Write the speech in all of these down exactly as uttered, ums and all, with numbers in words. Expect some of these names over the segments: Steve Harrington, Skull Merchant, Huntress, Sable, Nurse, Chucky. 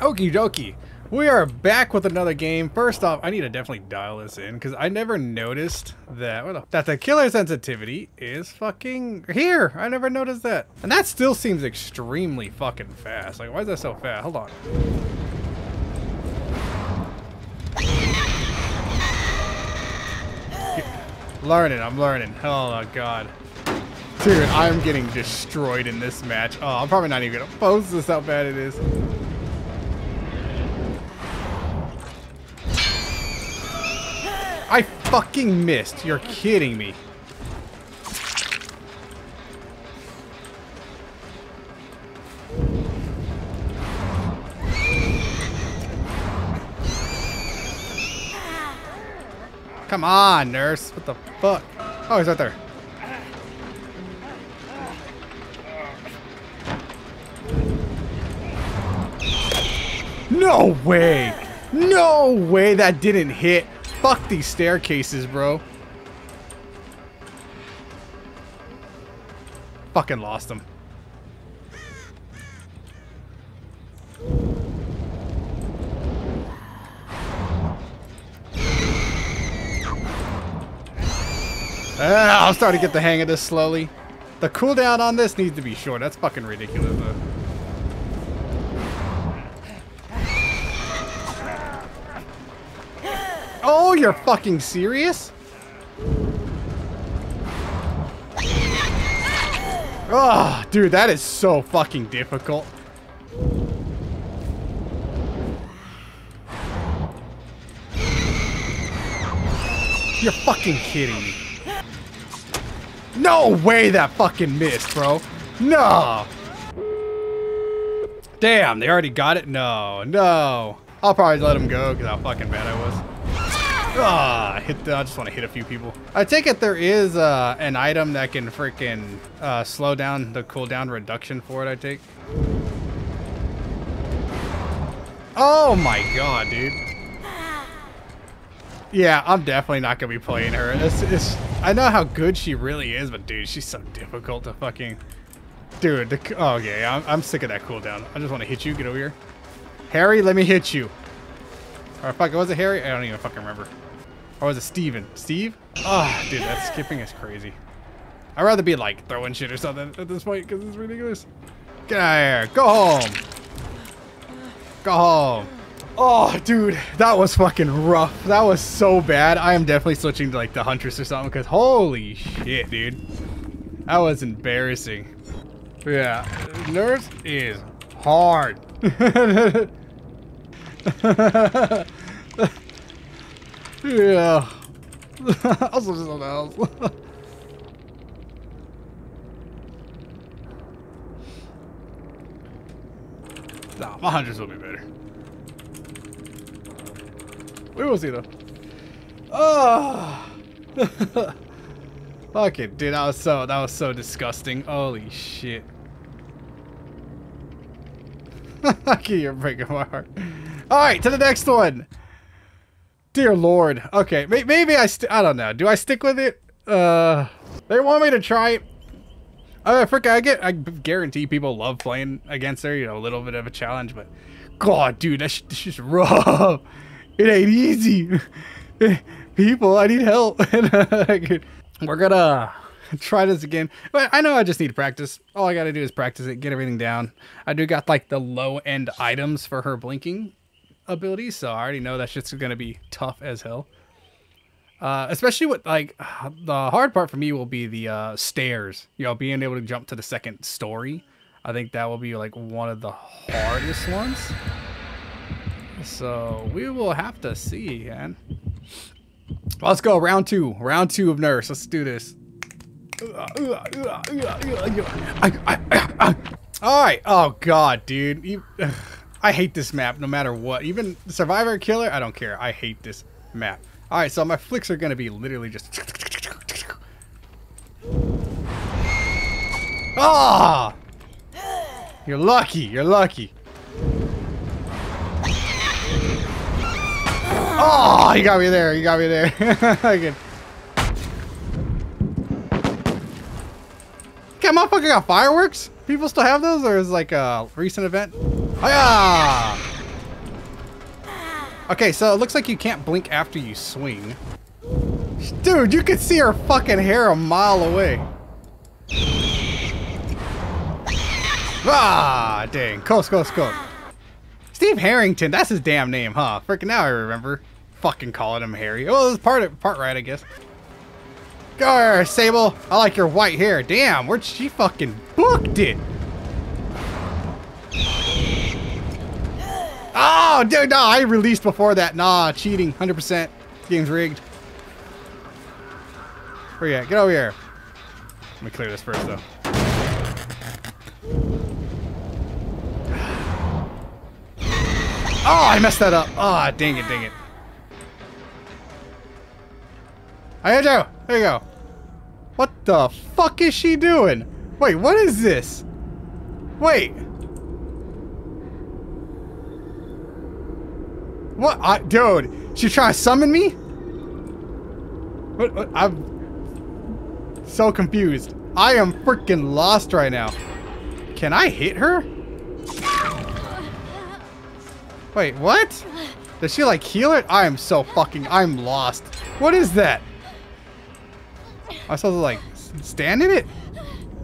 Okie dokie. We are back with another game. First off, I need to definitely dial this in because I never noticed that well, that the killer sensitivity is fucking here. I never noticed that. And that still seems extremely fucking fast. Like, why is that so fast? Hold on. Learning, I'm learning. Oh, God. Dude, I'm getting destroyed in this match. Oh, I'm probably not even gonna post this, how bad it is. I fucking missed. You're kidding me. Come on, nurse. What the fuck? Oh, he's right there. No way. No way that didn't hit. Fuck these staircases, bro. Fucking lost them. Ah, I'm starting to get the hang of this slowly. The cooldown on this needs to be short. That's fucking ridiculous, though. Oh, you're fucking serious? Oh, dude, that is so fucking difficult. You're fucking kidding me. No way that fucking missed, bro. No. Damn, they already got it? No, no. I'll probably let him go because how fucking bad I was. Ah, oh, hit the, I just want to hit a few people. I take it there is uh, an item that can freaking uh, slow down the cooldown reduction for it, I take. Oh my God, dude. Yeah, I'm definitely not going to be playing her. It's, it's, I know how good she really is, but dude, she's so difficult to fucking... Dude, the, oh yeah, yeah I'm, I'm sick of that cooldown. I just want to hit you. Get over here. Harry, let me hit you. Or fuck, was it Harry? I don't even fucking remember. Or was it Steven? Steve? Oh, dude, that skipping is crazy. I'd rather be like throwing shit or something at this point because it's ridiculous. Get out of here. Go home. Go home. Oh, dude, that was fucking rough. That was so bad. I am definitely switching to like the Huntress or something because holy shit, dude. That was embarrassing. Yeah, Nurse is hard. Yeah. I'll switch to something else. Nah, my hundreds will be better. We will see though. Oh. Fuck it, dude. That was so that was so disgusting. Holy shit. Okay, you're breaking my heart. All right, to the next one. Dear Lord. Okay, may maybe I st I don't know. Do I stick with it? Uh, they want me to try it. Uh, frick, I get. I guarantee people love playing against her. You know, a little bit of a challenge, but God, dude, that's just rough. It ain't easy. People, I need help. We're gonna try this again. But I know I just need to practice. All I gotta do is practice it. Get everything down. I do got like the low end items for her blinking ability, so I already know that shit's gonna be tough as hell. Uh, especially with like the hard part for me will be the uh, stairs. You know, being able to jump to the second story. I think that will be like one of the hardest ones. So we will have to see, man. Let's go round two. Round two of Nurse. Let's do this. All right. Oh God, dude. You, ugh. I hate this map no matter what. Even Survivor Killer, I don't care. I hate this map. Alright, so my flicks are going to be literally just... Ah! You're lucky. You're lucky. Oh, you got me there. You got me there. Good. Okay, motherfucker got fireworks? People still have those? Or is it like a recent event? Hiya! Okay, so it looks like you can't blink after you swing. Dude, you can see her fucking hair a mile away. Ah, dang. Close, close, close. Steve Harrington, that's his damn name, huh? Freaking now I remember. Fucking calling him Harry. Oh, well, that's part, part right, I guess. Grr, Sable. I like your white hair. Damn, where'd she fucking booked it? Oh, dude, no, I released before that. Nah, cheating, one hundred percent. Game's rigged. Where you at? Get over here. Let me clear this first, though. Oh, I messed that up. Ah, oh, dang it, dang it. I had you. There you go. What the fuck is she doing? Wait, what is this? Wait. What? I, dude, she trying to summon me? What, what? I'm so confused. I am freaking lost right now. Can I hit her? Wait, what? Does she like heal it? I am so fucking, I'm lost. What is that? I'm supposed to like stand in it?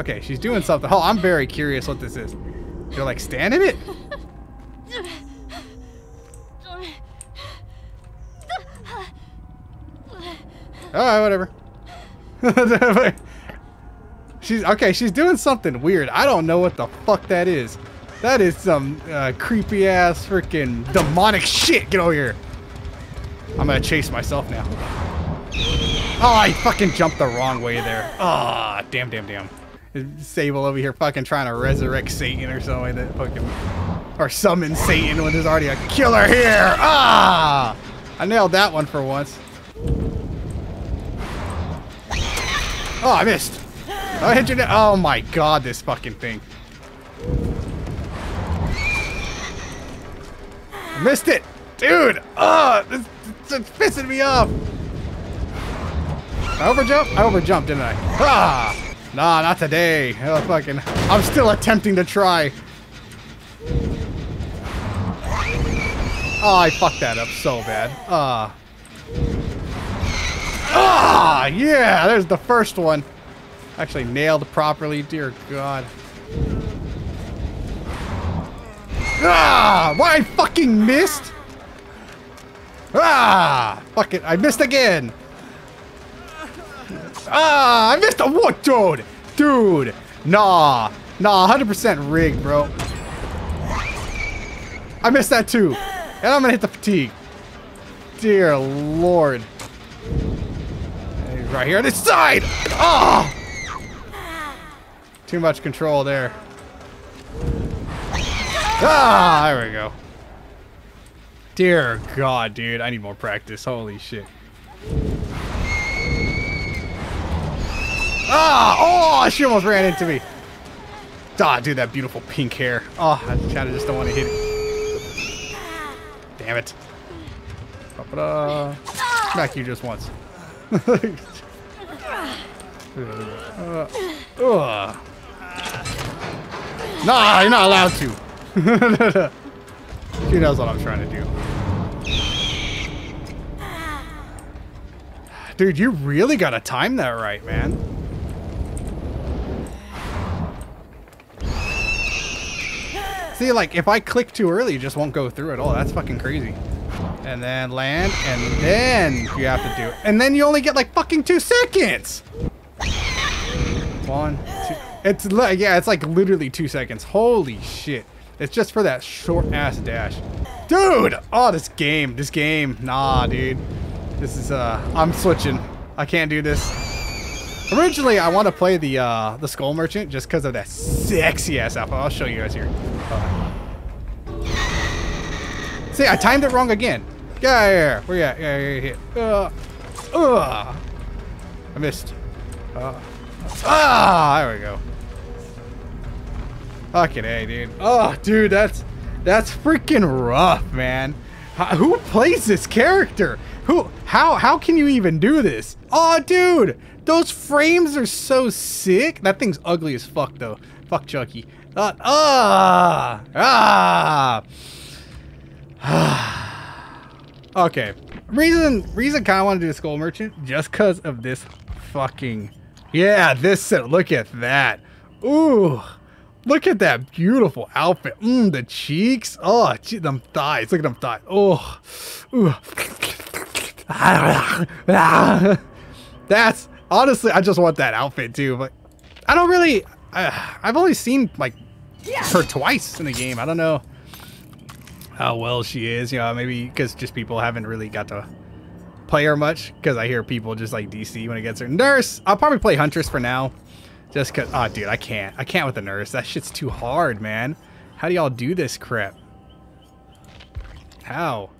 Okay, she's doing something. Oh, I'm very curious what this is. You're like stand in it? Alright, whatever. She's okay, she's doing something weird. I don't know what the fuck that is. That is some uh, creepy ass freaking demonic shit. Get over here. I'm gonna chase myself now. Oh, I fucking jumped the wrong way there. Ah, oh, damn, damn, damn. Sable over here fucking trying to resurrect Satan or something like that. Fucking, or summon Satan when there's already a killer here. Ah! I nailed that one for once. Oh, I missed. I hit you. Oh my god, this fucking thing. I missed it. Dude. Oh, this, this, it's pissing me off. I overjumped? I overjumped, didn't I? Ah, nah, not today. Oh, fucking. I'm still attempting to try. Oh, I fucked that up so bad. Ah. Ah, yeah, there's the first one. Actually nailed properly, dear God. Ah! Why I fucking missed? Ah! Fuck it, I missed again. Ah! I missed a what, dude? Dude, nah, nah, one hundred percent rigged, bro. I missed that too, and I'm gonna hit the fatigue. Dear Lord. He's right here on this side. Ah! Too much control there. Ah, there we go. Dear God, dude, I need more practice. Holy shit. Ah, oh, she almost ran into me. Ah, dude, that beautiful pink hair. Oh, I kind of just don't want to hit it. Damn it. Smack you just once. uh, uh. Nah, you're not allowed to. She knows what I'm trying to do. Dude, you really gotta time that right, man. See, like, if I click too early, it just won't go through at all. That's fucking crazy. And then land, and then you have to do it. And then you only get, like, fucking two seconds! One, two... It's like, yeah, it's like literally two seconds. Holy shit. It's just for that short ass dash. Dude! Oh, this game, this game. Nah, dude. This is, uh, I'm switching. I can't do this. Originally, I want to play the, uh, the Skull Merchant just because of that sexy ass outfit. I'll show you guys here. Uh, see, I timed it wrong again. Get out of here. Where you at? Yeah, yeah, yeah, yeah. Uh, uh, I missed. Uh, ah, there we go. Fucking A, dude. Oh, dude, that's that's freaking rough, man. H who plays this character? Who? How? How can you even do this? Oh, dude, those frames are so sick. That thing's ugly as fuck, though. Fuck Chucky. Ah, ah, ah. Okay. Reason reason kind of want to do Skull Merchant just because of this fucking... Yeah, this set. Look at that. Ooh. Look at that beautiful outfit. Mmm, the cheeks. Oh, gee, them thighs. Look at them thighs. Oh. Ooh. That's... Honestly, I just want that outfit too, but... I don't really... I, I've only seen, like, her twice in the game. I don't know how well she is, you know, maybe because just people haven't really got to play her much, because I hear people just like D C when it gets her. Nurse! I'll probably play Huntress for now, just because, oh dude, I can't. I can't with the Nurse. That shit's too hard, man. How do y'all do this crap? How?